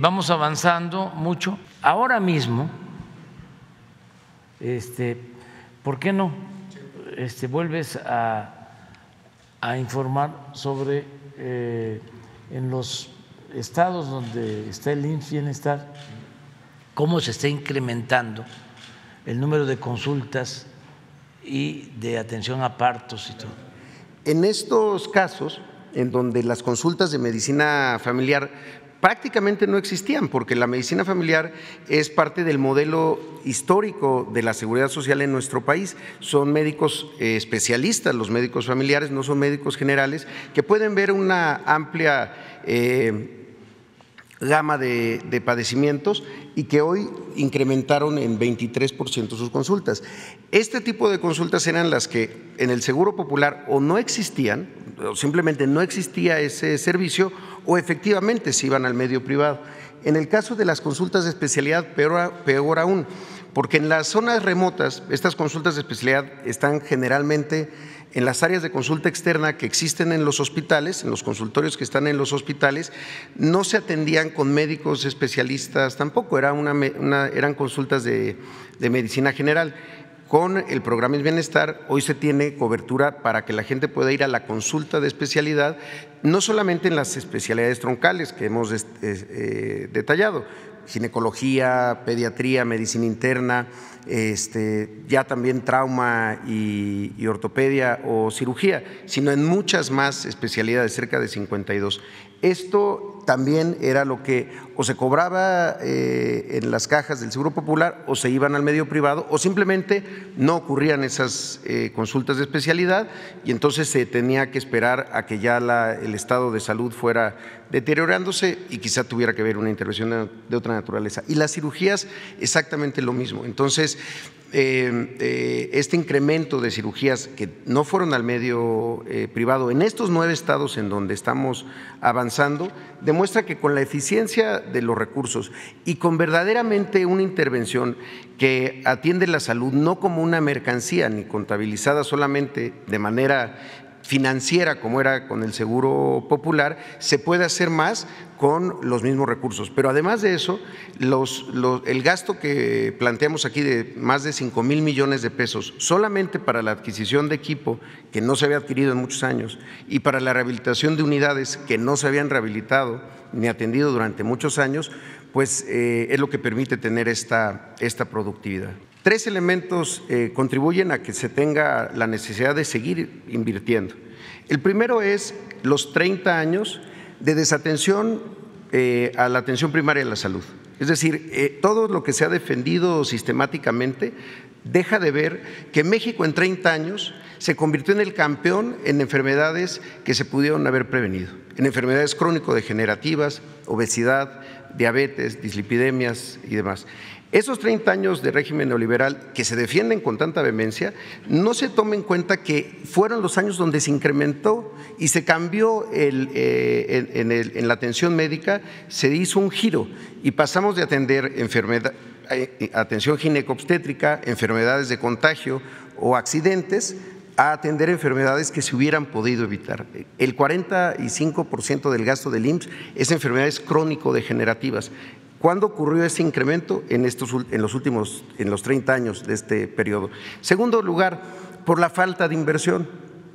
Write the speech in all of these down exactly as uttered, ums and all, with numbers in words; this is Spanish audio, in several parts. vamos avanzando mucho. Ahora mismo, este, ¿por qué no este, vuelves a, a informar sobre eh, en los estados donde está el I M S S Bienestar, cómo se está incrementando el número de consultas y de atención a partos y todo? En estos casos, en donde las consultas de medicina familiar prácticamente no existían, porque la medicina familiar es parte del modelo histórico de la seguridad social en nuestro país. Son médicos especialistas, los médicos familiares, no son médicos generales, que pueden ver una amplia eh, gama de, de padecimientos y que hoy incrementaron en veintitrés por ciento sus consultas. Este tipo de consultas eran las que en el Seguro Popular o no existían, o simplemente no existía ese servicio, o efectivamente se iban al medio privado. En el caso de las consultas de especialidad, peor, peor aún, porque en las zonas remotas estas consultas de especialidad están generalmente en las áreas de consulta externa que existen en los hospitales, en los consultorios que están en los hospitales. No se atendían con médicos especialistas tampoco, era una, una, eran consultas de, de medicina general. Con el programa I M S S Bienestar hoy se tiene cobertura para que la gente pueda ir a la consulta de especialidad, no solamente en las especialidades troncales que hemos detallado, ginecología, pediatría, medicina interna, este, ya también trauma y, y ortopedia o cirugía, sino en muchas más especialidades, cerca de cincuenta y dos. Esto también era lo que o se cobraba en las cajas del Seguro Popular, o se iban al medio privado, o simplemente no ocurrían esas consultas de especialidad, y entonces se tenía que esperar a que ya la, el estado de salud fuera deteriorándose y quizá tuviera que haber una intervención de otra naturaleza. Y las cirugías, exactamente lo mismo. Entonces, este incremento de cirugías que no fueron al medio privado en estos nueve estados en donde estamos avanzando demuestra que con la eficiencia de los recursos y con verdaderamente una intervención que atiende la salud no como una mercancía ni contabilizada solamente de manera financiera como era con el Seguro Popular, se puede hacer más con los mismos recursos. Pero además de eso, los, los, el gasto que planteamos aquí de más de cinco mil millones de pesos solamente para la adquisición de equipo que no se había adquirido en muchos años y para la rehabilitación de unidades que no se habían rehabilitado ni atendido durante muchos años, pues eh, es lo que permite tener esta, esta productividad. Tres elementos contribuyen a que se tenga la necesidad de seguir invirtiendo. El primero es los treinta años de desatención a la atención primaria de la salud. Es decir, todo lo que se ha defendido sistemáticamente deja de ver que México en treinta años se convirtió en el campeón en enfermedades que se pudieron haber prevenido, en enfermedades crónico-degenerativas, obesidad, diabetes, dislipidemias y demás. Esos treinta años de régimen neoliberal que se defienden con tanta vehemencia, no se toma en cuenta que fueron los años donde se incrementó y se cambió el, eh, en, en, el, en la atención médica, se hizo un giro y pasamos de atender enfermedad, atención gineco-obstétrica, enfermedades de contagio o accidentes, a atender enfermedades que se hubieran podido evitar. El cuarenta y cinco por ciento del gasto del I M S S es enfermedades crónico-degenerativas. ¿Cuándo ocurrió ese incremento? En, estos, en los últimos, en los treinta años de este periodo. Segundo lugar, por la falta de inversión,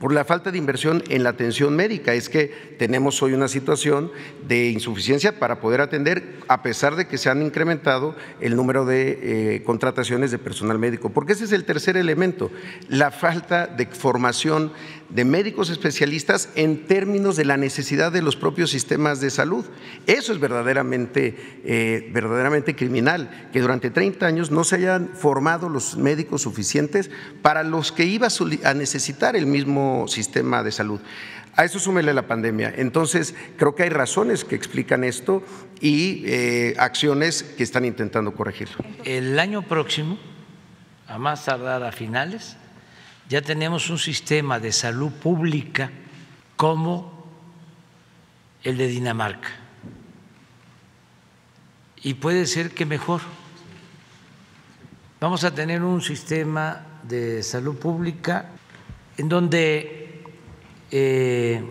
por la falta de inversión en la atención médica. Es que tenemos hoy una situación de insuficiencia para poder atender, a pesar de que se han incrementado el número de contrataciones de personal médico. Porque ese es el tercer elemento, la falta de formación de médicos especialistas en términos de la necesidad de los propios sistemas de salud. Eso es verdaderamente, eh, verdaderamente criminal, que durante treinta años no se hayan formado los médicos suficientes para los que iba a necesitar el mismo sistema de salud. A eso súmele la pandemia. Entonces, creo que hay razones que explican esto y eh, acciones que están intentando corregirlo. El año próximo, a más tardar a finales, ya tenemos un sistema de salud pública como el de Dinamarca, y puede ser que mejor. Vamos a tener un sistema de salud pública en donde eh,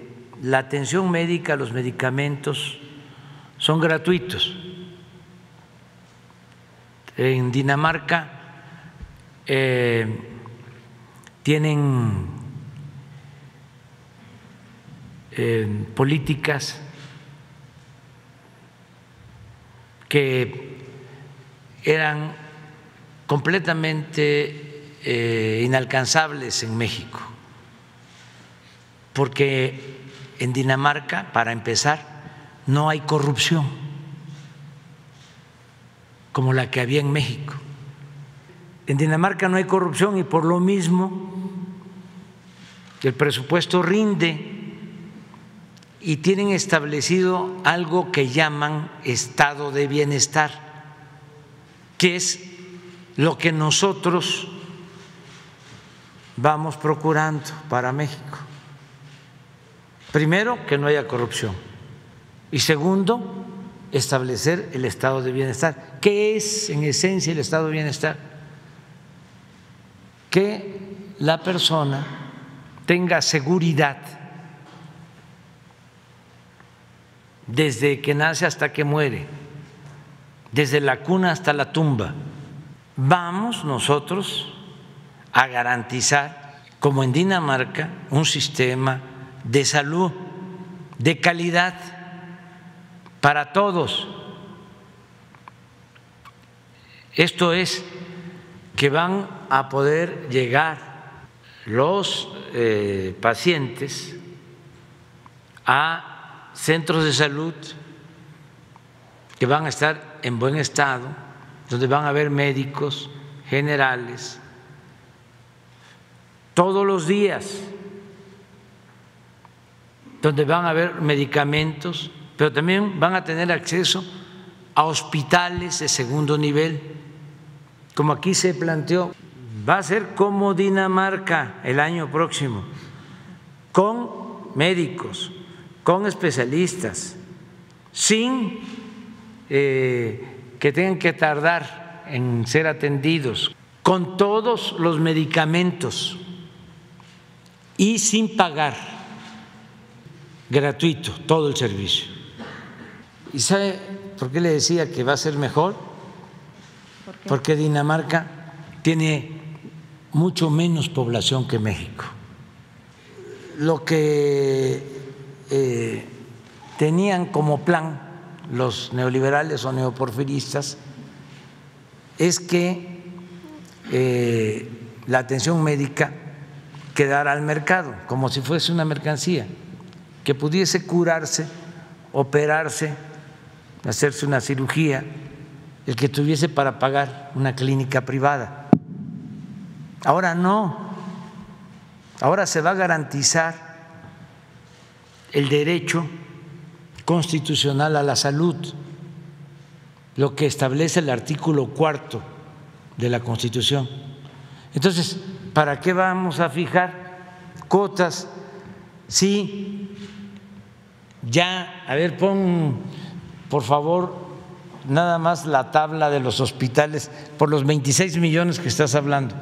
la atención médica, los medicamentos son gratuitos, En Dinamarca eh, tienen eh, políticas que eran completamente eh, inalcanzables en México, porque en Dinamarca, para empezar, no hay corrupción como la que había en México. En Dinamarca no hay corrupción y por lo mismo el presupuesto rinde, y tienen establecido algo que llaman Estado de Bienestar, que es lo que nosotros vamos procurando para México. Primero, que no haya corrupción, y segundo, establecer el Estado de Bienestar. ¿Qué es en esencia el Estado de Bienestar? Que la persona tenga seguridad desde que nace hasta que muere, desde la cuna hasta la tumba. Vamos nosotros a garantizar, como en Dinamarca, un sistema de salud de calidad para todos. Esto es que van a poder llegar los eh, pacientes a centros de salud que van a estar en buen estado, donde van a haber médicos generales todos los días, donde van a haber medicamentos, pero también van a tener acceso a hospitales de segundo nivel, como aquí se planteó. Va a ser como Dinamarca el año próximo, con médicos, con especialistas, sin eh, que tengan que tardar en ser atendidos, con todos los medicamentos y sin pagar, gratuito, todo el servicio. ¿Y sabe por qué le decía que va a ser mejor? ¿Por qué? Porque Dinamarca tiene mucho menos población que México. Lo que eh, tenían como plan los neoliberales o neoporfiristas es que eh, la atención médica quedara al mercado, como si fuese una mercancía, que pudiese curarse, operarse, hacerse una cirugía, el que tuviese para pagar una clínica privada. Ahora no, ahora se va a garantizar el derecho constitucional a la salud, lo que establece el artículo cuarto de la Constitución. Entonces, ¿para qué vamos a fijar cuotas? Sí, ya, a ver, pon por favor nada más la tabla de los hospitales por los veintiséis millones que estás hablando,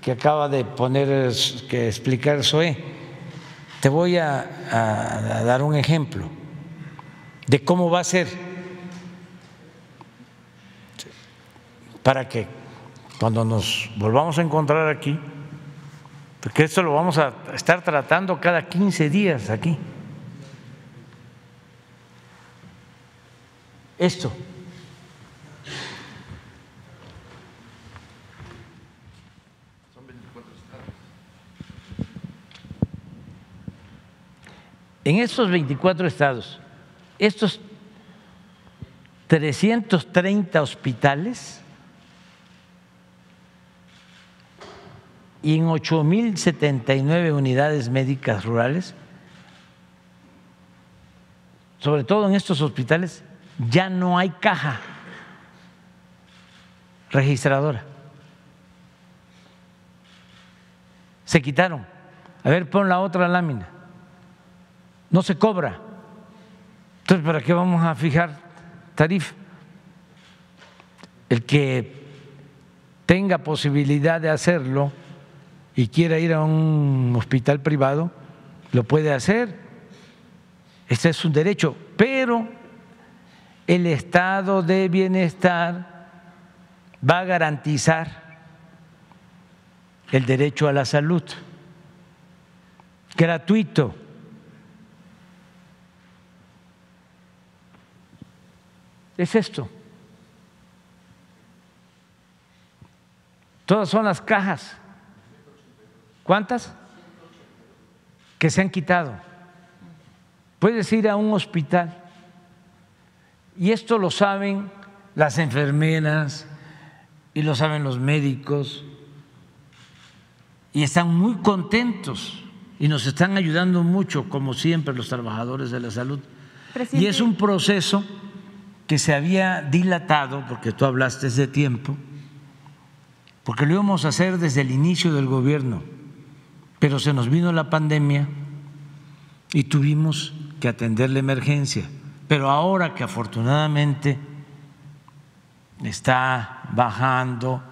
que acaba de poner, que explicar Zoé. Te voy a, a, a dar un ejemplo de cómo va a ser, para que cuando nos volvamos a encontrar aquí, porque esto lo vamos a estar tratando cada quince días aquí. Esto. En estos veinticuatro estados, estos trescientos treinta hospitales y en ocho mil setenta y nueve unidades médicas rurales, sobre todo en estos hospitales, ya no hay caja registradora. Se quitaron. A ver, pon la otra lámina. No se cobra. Entonces, ¿para qué vamos a fijar tarifa? El que tenga posibilidad de hacerlo y quiera ir a un hospital privado, lo puede hacer. Este es un derecho, pero el Estado de Bienestar va a garantizar el derecho a la salud gratuito. Es esto. Todas son las cajas. ¿Cuántas? Que se han quitado. Puedes ir a un hospital, y esto lo saben las enfermeras y lo saben los médicos, y están muy contentos y nos están ayudando mucho, como siempre, los trabajadores de la salud. Presidente. Y es un proceso que se había dilatado, porque tú hablaste de tiempo, porque lo íbamos a hacer desde el inicio del gobierno, pero se nos vino la pandemia y tuvimos que atender la emergencia. Pero ahora que afortunadamente está bajando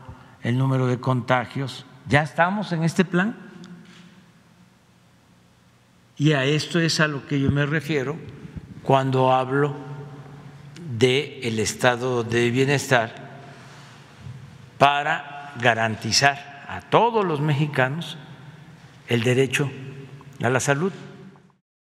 el número de contagios, ya estamos en este plan. Y a esto es a lo que yo me refiero cuando hablo del estado de bienestar, para garantizar a todos los mexicanos el derecho a la salud.